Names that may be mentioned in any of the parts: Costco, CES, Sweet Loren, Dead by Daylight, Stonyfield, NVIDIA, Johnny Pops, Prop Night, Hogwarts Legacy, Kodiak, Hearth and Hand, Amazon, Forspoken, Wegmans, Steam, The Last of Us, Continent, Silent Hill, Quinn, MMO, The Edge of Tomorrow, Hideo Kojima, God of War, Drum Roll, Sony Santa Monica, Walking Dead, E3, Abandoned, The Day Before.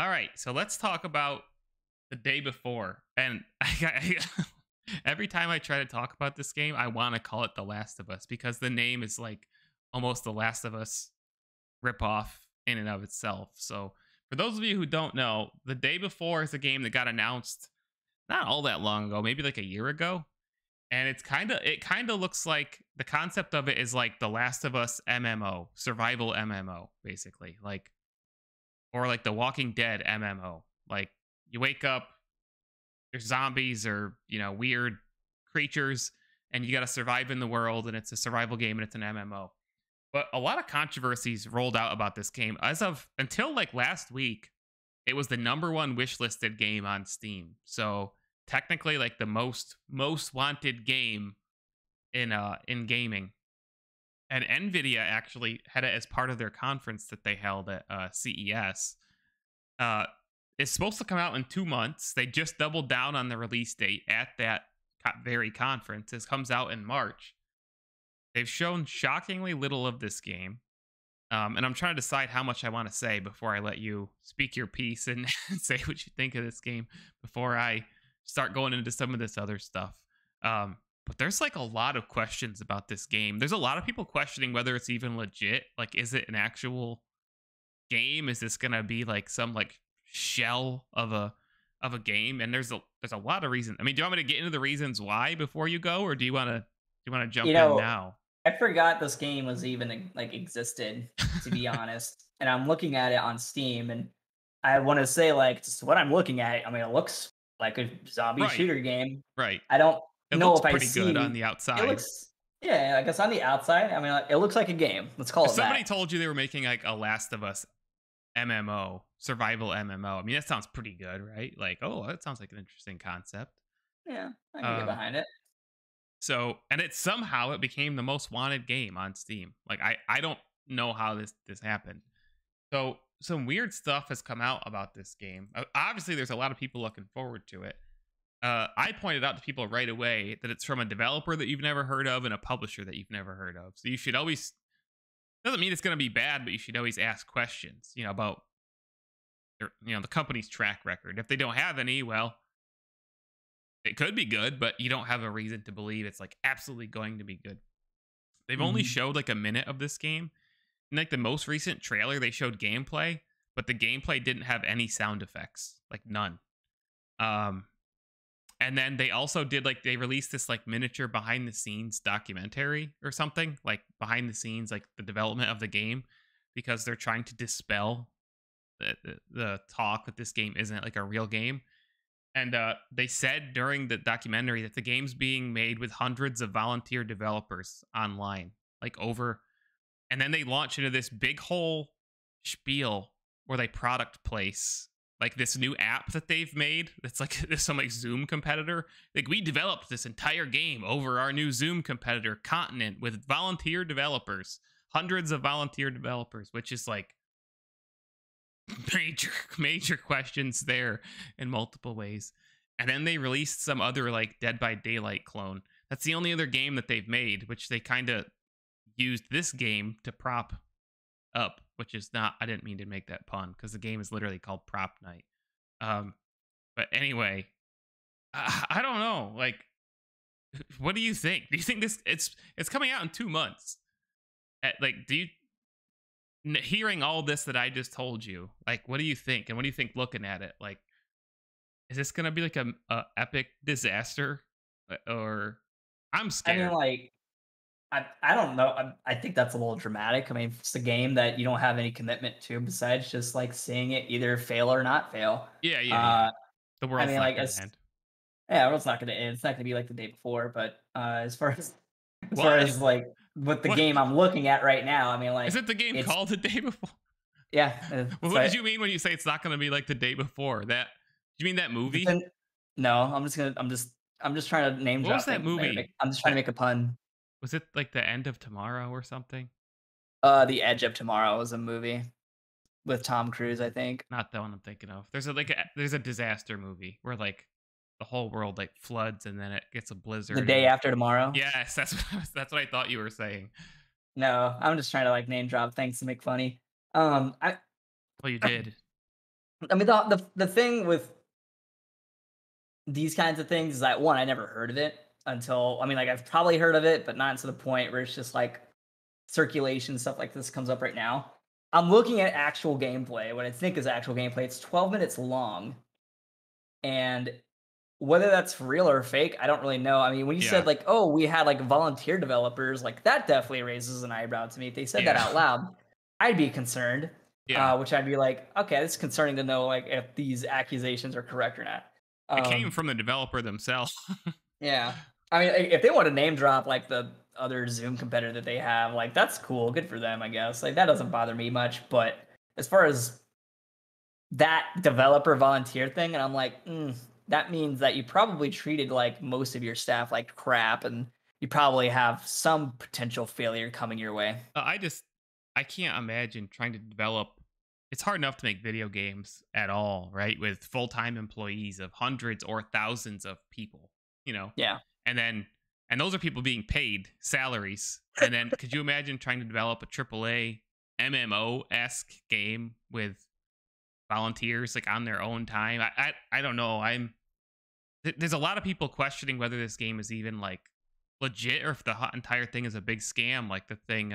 All right, so let's talk about The Day Before. And every time I try to talk about this game, I want to call it The Last of Us because the name is like almost The Last of Us ripoff in and of itself. So for those of you who don't know, The Day Before is a game that got announced not all that long ago, maybe like a year ago. And it's kind of looks like the concept of it is like The Last of Us MMO, survival MMO, basically, like, or like the Walking Dead MMO. Like you wake up, there's zombies or, you know, weird creatures, and you got to survive in the world. And it's a survival game and it's an MMO. But a lot of controversies rolled out about this game. As of until like last week, it was the #1 wishlisted game on Steam. So technically like the most wanted game in gaming. And NVIDIA actually had it as part of their conference that they held at CES. It's supposed to come out in 2 months. They just doubled down on the release date at that very conference. It comes out in March. They've shown shockingly little of this game. And I'm trying to decide how much I want to say before I let you speak your piece and say what you think of this game before I start going into some of this other stuff. But there's like a lot of questions about this game. There's a lot of people questioning whether it's even legit. Like, is it an actual game? Is this going to be like some like shell of a game? And there's a lot of reasons. I mean, do you want me to get into the reasons why before you go, or do you want to jump in now? I forgot this game was even like existed, to be honest. And I'm looking at it on Steam, and I want to say like just what I'm looking at. I mean, it looks like a zombie shooter game. Right. I don't know if I see. It looks pretty good on the outside. It looks, yeah, I guess on the outside. I mean, like, it looks like a game. Let's call it that. Somebody told you they were making like a Last of Us MMO, survival MMO. I mean, that sounds pretty good, right? Like, oh, that sounds like an interesting concept. Yeah, I can get behind it. So, and it somehow it became the most wanted game on Steam. Like, I don't know how this happened. So some weird stuff has come out about this game. Obviously, there's a lot of people looking forward to it. I pointed out to people right away that it's from a developer that you've never heard of and a publisher that you've never heard of. So you should always, doesn't mean it's going to be bad, but you should always ask questions, you know, about their, you know, the company's track record. If they don't have any, well, it could be good, but you don't have a reason to believe it's like absolutely going to be good. They've only showed like a minute of this game. In like the most recent trailer, they showed gameplay, but the gameplay didn't have any sound effects, like none. And then they also did like, they released this like miniature behind the scenes documentary or something, like behind the scenes, like the development of the game, because they're trying to dispel the talk that this game isn't like a real game. And they said during the documentary that the game's being made with hundreds of volunteer developers online, like over. And then they launch into this big whole spiel where they product place like this new app that they've made. That's like some like Zoom competitor. Like, we developed this entire game over our new Zoom competitor, Continent, with volunteer developers, hundreds of volunteer developers, which is like major questions there in multiple ways. And then they released some other like Dead by Daylight clone. That's the only other game that they've made, which they kind of used this game to prop up, which is not, I didn't mean to make that pun because the game is literally called Prop Night. But anyway, I don't know. Like, what do you think? Do you think this, it's coming out in 2 months? Like, do you, hearing all this that I just told you, like, what do you think? And what do you think looking at it? Like, is this going to be like a epic disaster? Or I'm scared. I mean, like, I don't know. I think that's a little dramatic. I mean, it's a game that you don't have any commitment to besides just like seeing it either fail or not fail. Yeah. The world's not going to end. Yeah, the world's not going to end. It's not going to be like The Day Before, but as far as like with the game I'm looking at right now, I mean, like, is it the game called The Day Before? Yeah. Well, what did you mean when you say it's not going to be like The Day Before? That, do you mean that movie? No, I'm just trying to name drop. What was that movie? I'm just trying to make a pun. Was it like The End of Tomorrow or something? The Edge of Tomorrow was a movie with Tom Cruise, I think. Not the one I'm thinking of. There's there's a disaster movie where like the whole world like floods and then it gets a blizzard. The Day After Tomorrow. Yes, that's what I thought you were saying. No, I'm just trying to like name drop things to make funny. Well, you did. I mean, the thing with these kinds of things is that, one, I never heard of it until, I mean, like, I've probably heard of it, but not to the point where it's just like circulation stuff like this comes up right now. I'm looking at actual gameplay. What I think is actual gameplay. It's 12 minutes long, and whether that's real or fake, I don't really know. I mean, when you said like, oh, we had like volunteer developers, like that definitely raises an eyebrow to me. If they said that out loud, I'd be concerned. Which I'd be like, okay, it's concerning to know like if these accusations are correct or not. It came from the developer themselves. I mean, if they want to name drop like the other Zoom competitor that they have, like that's cool, good for them, I guess. Like that doesn't bother me much. But as far as that developer volunteer thing, and I'm like, that means that you probably treated like most of your staff like crap, and you probably have some potential failure coming your way. I can't imagine trying to develop. It's hard enough to make video games at all, right? With full-time employees of hundreds or thousands of people, you know? Yeah. And those are people being paid salaries. And then could you imagine trying to develop a AAA MMO-esque game with volunteers like on their own time? I don't know. There's a lot of people questioning whether this game is even like legit or if the entire thing is a big scam, like the thing...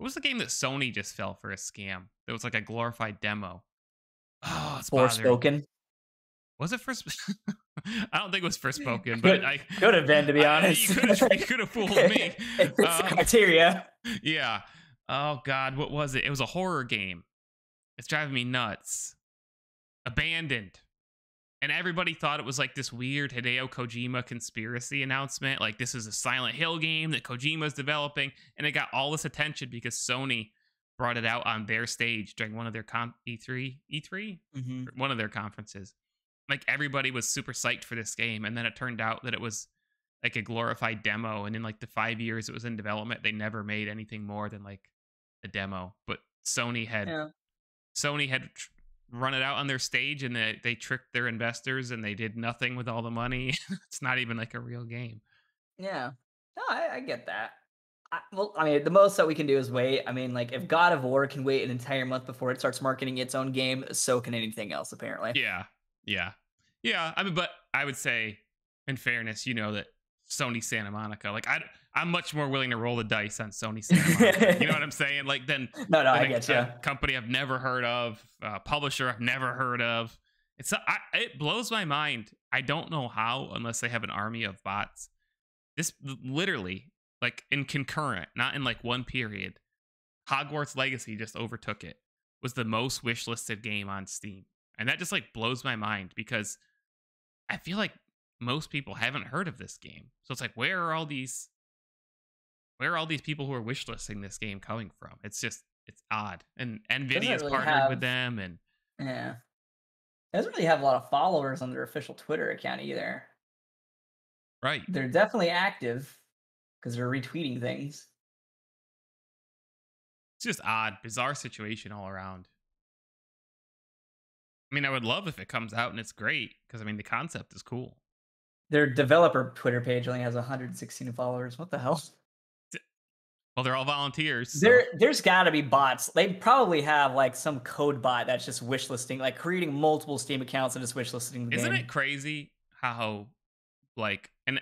What was the game that Sony just fell for a scam? It was like a glorified demo. Oh, it's Forspoken. Was it Forspoken? I don't think it was Forspoken, but I could have been, to be honest. You could have fooled me. It's criteria. Yeah. Oh God, what was it? It was a horror game. It's driving me nuts. Abandoned. And everybody thought it was like this weird Hideo Kojima conspiracy announcement. Like this is a Silent Hill game that Kojima's developing. And it got all this attention because Sony brought it out on their stage during one of their E3, one of their conferences. Like everybody was super psyched for this game. And then it turned out that it was like a glorified demo. And in like the 5 years it was in development, they never made anything more than like a demo. But Sony had run it out on their stage, and they tricked their investors, and they did nothing with all the money. It's not even like a real game. Yeah. No, I get that. I mean, the most that we can do is wait. I mean, like, if God of War can wait an entire month before it starts marketing its own game, so can anything else, apparently. Yeah. I mean, but I would say, in fairness, you know, that Sony Santa Monica, like, I'm much more willing to roll the dice on Sony Santa Monica. You know what I'm saying? Like then I get you. Company I've never heard of, publisher I've never heard of. It blows my mind. I don't know how, unless they have an army of bots. This literally, like in concurrent, not in like one period, Hogwarts Legacy just overtook it. Was the most wishlisted game on Steam. And that just like blows my mind because I feel like most people haven't heard of this game. So it's like, where are all these people who are wishlisting this game coming from? It's just, it's odd. And NVIDIA's really partnered with them. And yeah. It doesn't really have a lot of followers on their official Twitter account either. Right. They're definitely active because they're retweeting things. It's just odd, bizarre situation all around. I mean, I would love if it comes out and it's great because, I mean, the concept is cool. Their developer Twitter page only has 116 followers. What the hell? Well, they're all volunteers. So. There's got to be bots. They probably have like some code bot that's just wishlisting, like creating multiple Steam accounts and just wishlisting the game. Isn't it crazy how, like, and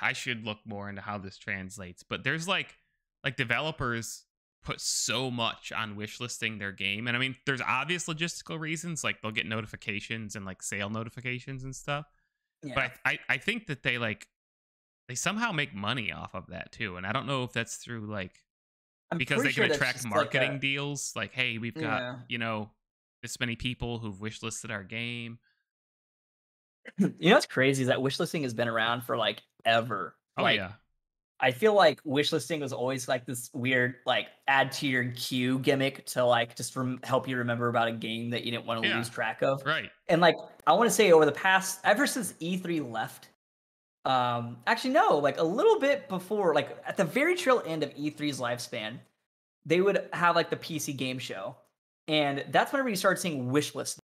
I should look more into how this translates, but there's like developers put so much on wishlisting their game, and I mean, there's obvious logistical reasons, like they'll get notifications and like sale notifications and stuff. Yeah. But I think that they like. They somehow make money off of that too, and I don't know if that's through like because they can attract marketing deals, like hey, we've got you know this many people who've wishlisted our game. You know what's crazy is that wishlisting has been around for like ever. I feel like wishlisting was always like this weird like add to your queue gimmick to like just help you remember about a game that you didn't want to lose track of. Right. And like I want to say over the past ever since E3 left. Actually, no, like a little bit before, like at the very trail end of E3's lifespan, they would have like the PC game show. And that's whenever you start seeing wish lists